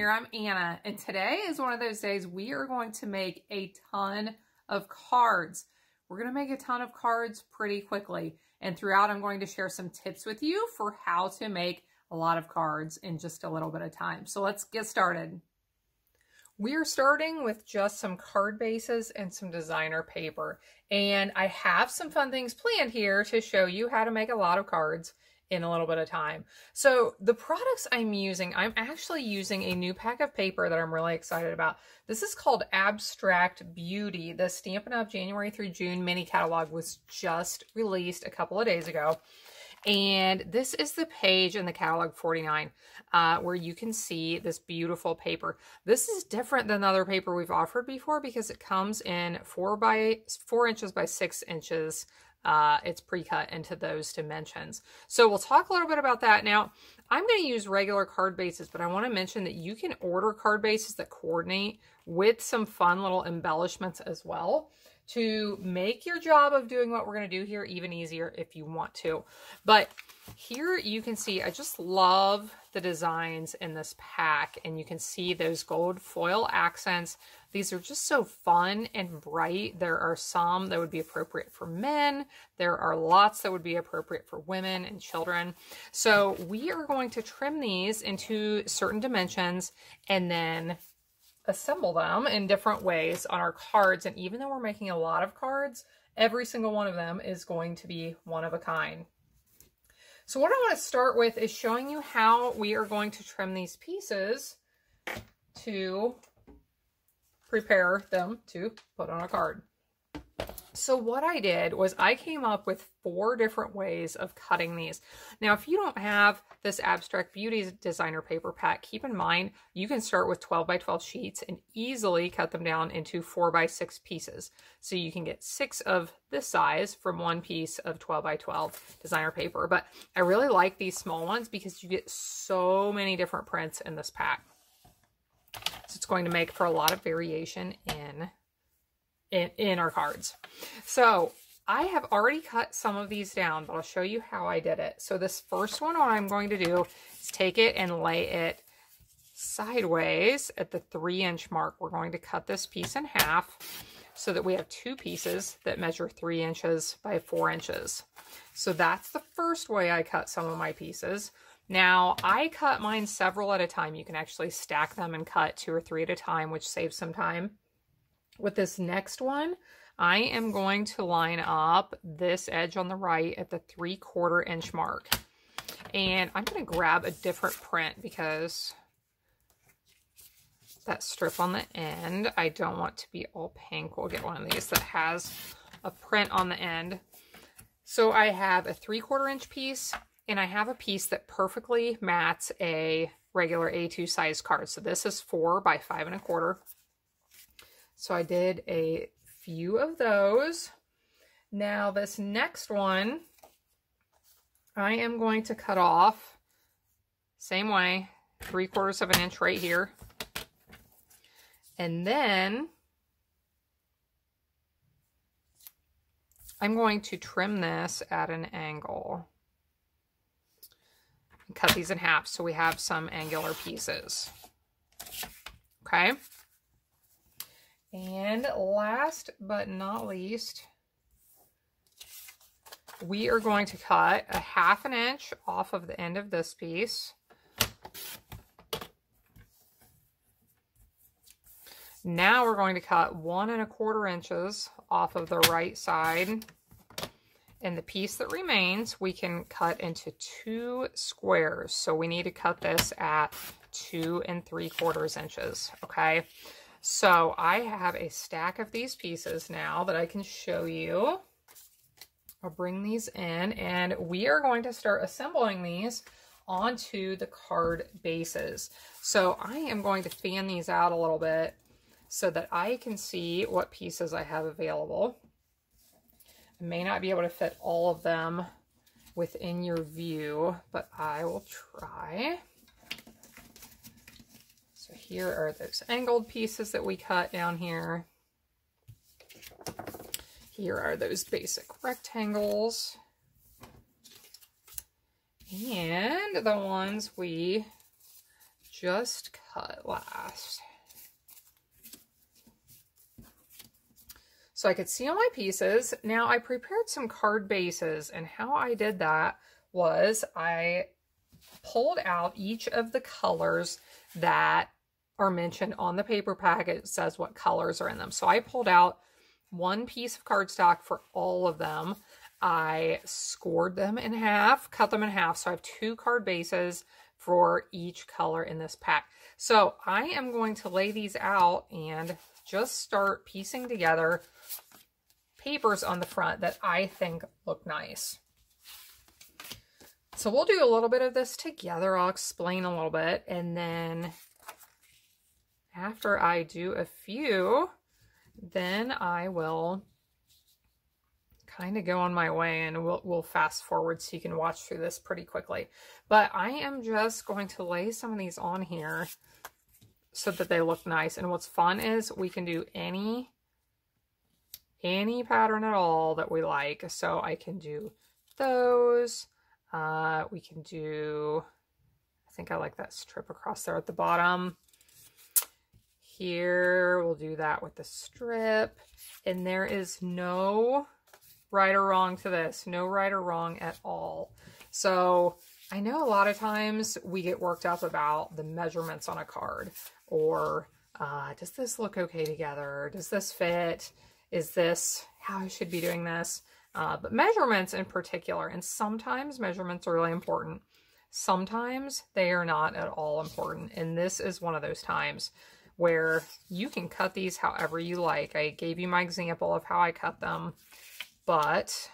here, I'm Anna, and today is one of those days we are going to make a ton of cards. We're going to make a ton of cards pretty quickly, and throughout I'm going to share some tips with you for how to make a lot of cards in just a little bit of time. So let's get started. We're starting with just some card bases and some designer paper, and I have some fun things planned here to show you how to make a lot of cards in a little bit of time. So the products I'm using, I'm actually using a new pack of paper that I'm really excited about. This is called Abstract Beauty. The Stampin' Up! January through June mini catalog was just released a couple of days ago. And this is the page in the catalog 49 where you can see this beautiful paper. This is different than the other paper we've offered before because it comes in 4 by 4 inches by 6 inches. It's pre-cut into those dimensions. So we'll talk a little bit about that. Now, I'm going to use regular card bases, but I want to mention that you can order card bases that coordinate with some fun little embellishments as well to make your job of doing what we're going to do here even easier if you want to. But here you can see, I just love the designs in this pack, and you can see those gold foil accents. These are just so fun and bright. There are some that would be appropriate for men. There are lots that would be appropriate for women and children. So we are going to trim these into certain dimensions and then assemble them in different ways on our cards. And even though we're making a lot of cards, every single one of them is going to be one of a kind. So what I want to start with is showing you how we are going to trim these pieces to prepare them to put on a card. So what I did was I came up with 4 different ways of cutting these. Now, if you don't have this Abstract Beauty designer paper pack, keep in mind, you can start with 12 by 12 sheets and easily cut them down into 4 by 6 pieces. So you can get 6 of this size from one piece of 12 by 12 designer paper. But I really like these small ones because you get so many different prints in this pack. So it's going to make for a lot of variation in our cards. So I have already cut some of these down, but I'll show you how I did it. So this first one, what I'm going to do is take it and lay it sideways at the 3-inch mark. We're going to cut this piece in half so that we have 2 pieces that measure 3 inches by 4 inches. So that's the first way I cut some of my pieces. Now, I cut mine several at a time. You can actually stack them and cut 2 or 3 at a time, which saves some time. With this next one, I am going to line up this edge on the right at the 3/4 inch mark. And I'm going to grab a different print because that strip on the end, I don't want to be all pink. We'll get one of these that has a print on the end. So I have a 3/4 inch piece, and I have a piece that perfectly mats a regular A2 size card. So this is 4 by 5 1/4. So I did a few of those. Now this next one, I am going to cut off, same way, 3/4 inch right here. And then I'm going to trim this at an angle. And cut these in half so we have some angular pieces, okay? And last but not least, we are going to cut a 1/2 inch off of the end of this piece. Now we're going to cut 1 1/4 inches off of the right side. And the piece that remains, we can cut into 2 squares. So we need to cut this at 2 3/4 inches, okay? So I have a stack of these pieces now that I can show you. I'll bring these in, and we are going to start assembling these onto the card bases. So I am going to fan these out a little bit so that I can see what pieces I have available. I may not be able to fit all of them within your view, but I will try. Here are those angled pieces that we cut down here. Here are those basic rectangles. And the ones we just cut last. So I could seal my pieces. Now I prepared some card bases, and how I did that was I pulled out each of the colors that are mentioned on the paper packet. It says what colors are in them. So I pulled out one piece of cardstock for all of them. I scored them in half, cut them in half. So I have two card bases for each color in this pack. So I am going to lay these out and just start piecing together papers on the front that I think look nice. So we'll do a little bit of this together. I'll explain a little bit, and then after I do a few, then I will kind of go on my way, and we'll fast forward so you can watch through this pretty quickly. But I am just going to lay some of these on here so that they look nice. And what's fun is we can do any pattern at all that we like. So I can do those. We can do, I think I like that strip across there at the bottom. Here, we'll do that with the strip. And there is no right or wrong to this, no right or wrong at all. So I know a lot of times we get worked up about the measurements on a card, or does this look okay together? Does this fit? Is this how I should be doing this? But measurements in particular, and sometimes measurements are really important. Sometimes they are not at all important. And this is one of those times where you can cut these however you like. I gave you my example of how I cut them, but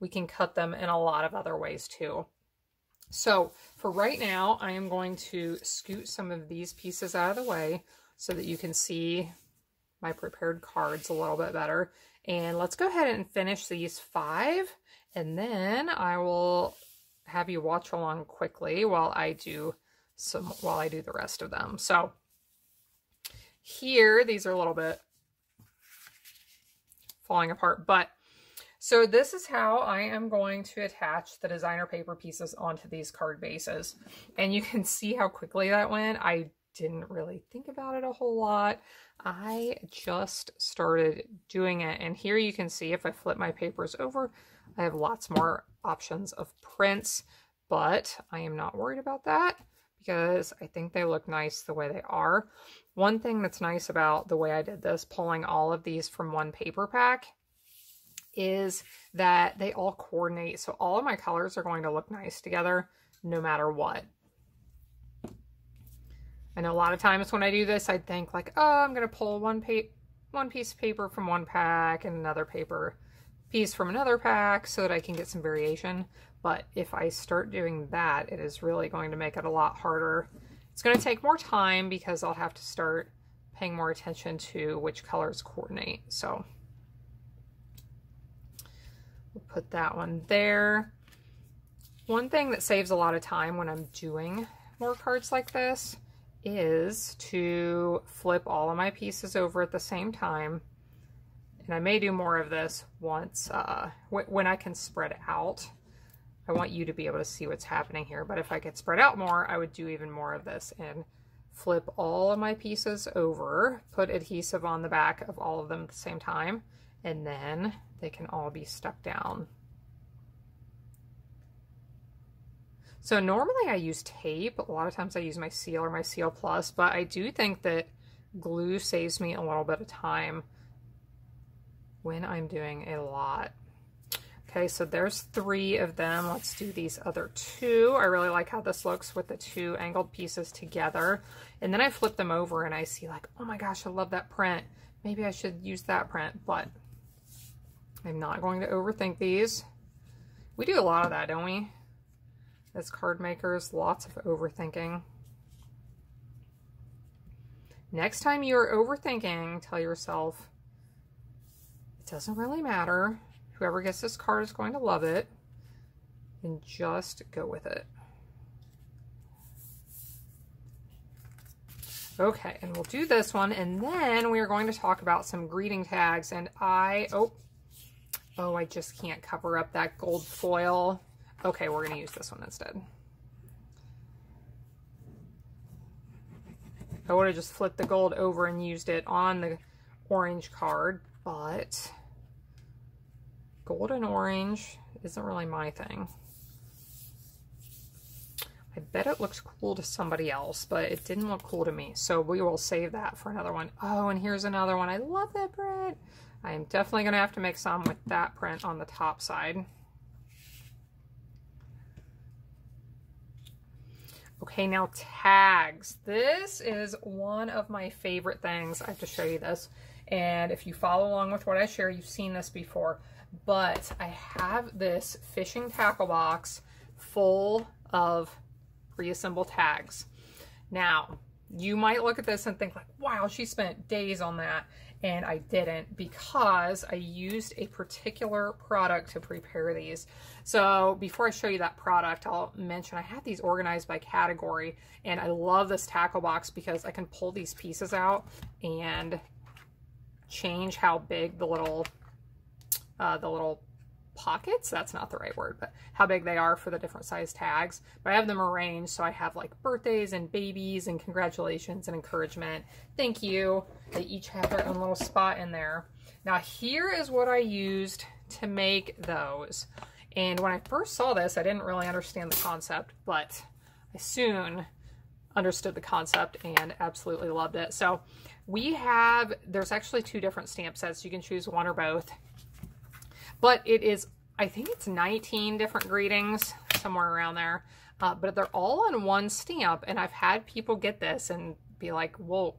we can cut them in a lot of other ways too. So for right now, I am going to scoot some of these pieces out of the way so that you can see my prepared cards a little bit better. And let's go ahead and finish these 5, and then I will have you watch along quickly while I do the rest of them. So here, these are a little bit falling apart, but so this is how I am going to attach the designer paper pieces onto these card bases. And you can see how quickly that went. I didn't really think about it a whole lot. I just started doing it. And here you can see if I flip my papers over, I have lots more options of prints, but I am not worried about that because I think they look nice the way they are. One thing that's nice about the way I did this, pulling all of these from one paper pack, is that they all coordinate. So all of my colors are going to look nice together no matter what. I know a lot of times when I do this, I think like, oh, I'm gonna pull one piece of paper from one pack and another paper piece from another pack so that I can get some variation. But if I start doing that, it is really going to make it a lot harder. It's gonna take more time because I'll have to start paying more attention to which colors coordinate. So we'll put that one there. One thing that saves a lot of time when I'm doing more cards like this is to flip all of my pieces over at the same time. And I may do more of this once, when I can spread out. I want you to be able to see what's happening here, but if I could spread out more, I would do even more of this and flip all of my pieces over, put adhesive on the back of all of them at the same time, and then they can all be stuck down. So normally I use tape. A lot of times I use my Seal or my Seal Plus, but I do think that glue saves me a little bit of time when I'm doing a lot. Okay, so there's 3 of them. Let's do these other 2. I really like how this looks with the 2 angled pieces together. And then I flip them over and I see like, oh my gosh, I love that print. Maybe I should use that print, but I'm not going to overthink these. We do a lot of that, don't we? As card makers, lots of overthinking. Next time you're overthinking, tell yourself, it doesn't really matter. Whoever gets this card is going to love it, and just go with it. Okay, and we'll do this one, and then we are going to talk about some greeting tags, and I just can't cover up that gold foil. Okay, we're gonna use this one instead. I would have just flipped the gold over and used it on the orange card, but gold and orange isn't really my thing. I bet it looks cool to somebody else, but it didn't look cool to me. So we will save that for another one. Oh, and here's another one. I love that print. I am definitely going to have to make some with that print on the top side. Okay, now tags. This is one of my favorite things. I have to show you this. And if you follow along with what I share, you've seen this before. But I have this fishing tackle box full of reassemble tags. Now, you might look at this and think like, wow, she spent days on that. And I didn't, because I used a particular product to prepare these. So before I show you that product, I'll mention I have these organized by category, and I love this tackle box because I can pull these pieces out and change how big the little pockets, that's not the right word, but how big they are for the different size tags. But I have them arranged so I have like birthdays and babies and congratulations and encouragement, thank you. They each have their own little spot in there. Now here is what I used to make those. And when I first saw this, I didn't really understand the concept, but I soon understood the concept and absolutely loved it. So we have, there's actually two different stamp sets. You can choose one or both. But it is, I think it's 19 different greetings, somewhere around there. But they're all on one stamp, and I've had people get this and be like, well,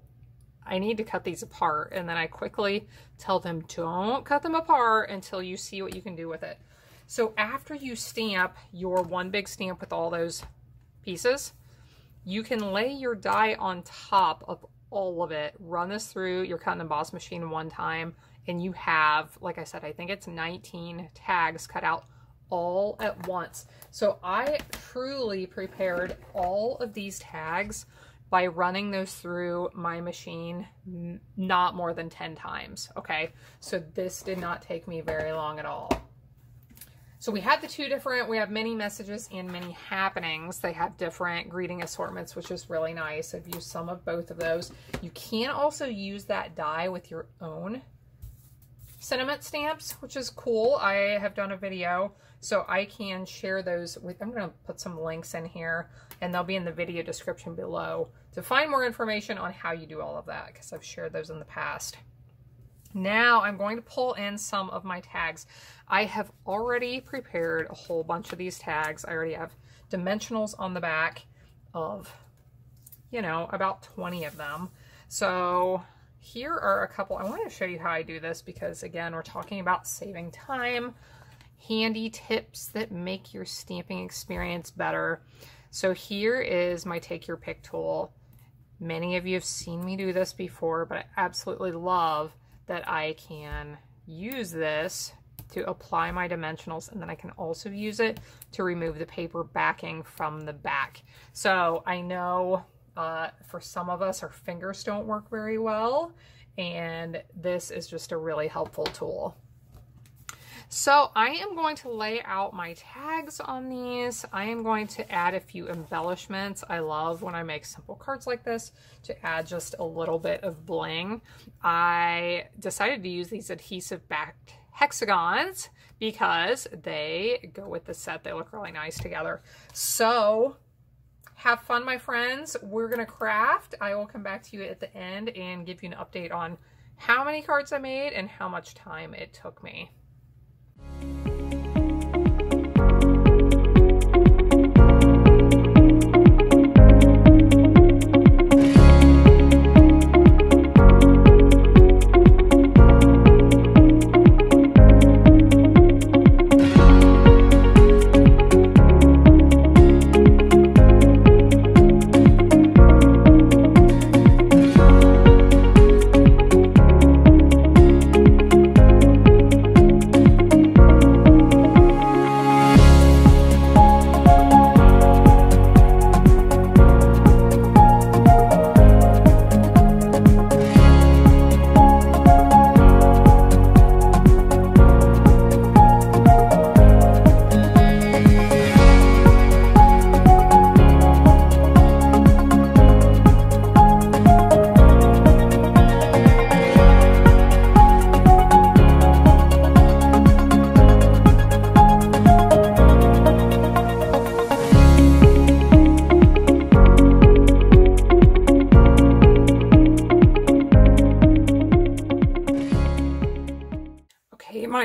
I need to cut these apart. And then I quickly tell them, don't cut them apart until you see what you can do with it. So after you stamp your one big stamp with all those pieces, you can lay your die on top of all of it, run this through your cut and emboss machine one time, and you have, like I said, I think it's 19 tags cut out all at once. So I truly prepared all of these tags by running those through my machine not more than 10 times, okay? So this did not take me very long at all. So we have the two different, we have Many Messages and Many Happenings. They have different greeting assortments, which is really nice. I've used some of both of those. You can also use that die with your own sentiment stamps, which is cool. I have done a video, so I can share those with, I'm going to put some links in here, and they'll be in the video description below to find more information on how you do all of that, because I've shared those in the past. Now I'm going to pull in some of my tags. I have already prepared a whole bunch of these tags. I already have dimensionals on the back of, you know, about 20 of them. So here are a couple. I wanted to show you how I do this because, again, we're talking about saving time, handy tips that make your stamping experience better. So here is my Take Your Pick tool. Many of you have seen me do this before, but I absolutely love that I can use this to apply my dimensionals, and then I can also use it to remove the paper backing from the back. So I know for some of us, our fingers don't work very well, and this is just a really helpful tool. So I am going to lay out my tags on these. I am going to add a few embellishments. I love when I make simple cards like this to add just a little bit of bling. I decided to use these Adhesive Backed Hexagons because they go with the set. They look really nice together. So have fun, my friends. We're going to craft. I will come back to you at the end and give you an update on how many cards I made and how much time it took me.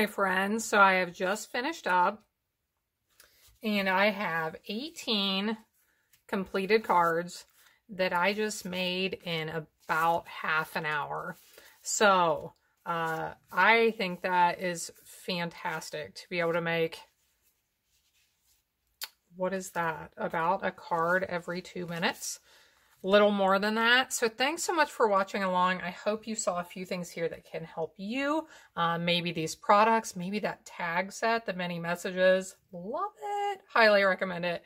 my friends. So I have just finished up and I have 18 completed cards that I just made in about half an hour. So I think that is fantastic to be able to make, what is that, about a card every 2 minutes, little more than that. So thanks so much for watching along. I hope you saw a few things here that can help you. Maybe these products, maybe that tag set, the Many Messages. Love it. Highly recommend it.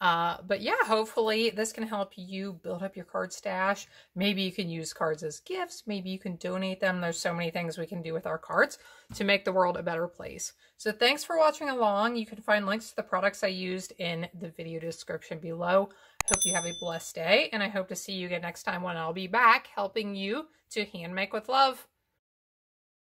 But yeah, hopefully this can help you build up your card stash. Maybe you can use cards as gifts. Maybe you can donate them. There's so many things we can do with our cards to make the world a better place. So thanks for watching along. You can find links to the products I used in the video description below. Hope you have a blessed day, and I hope to see you again next time when I'll be back helping you to hand make with love.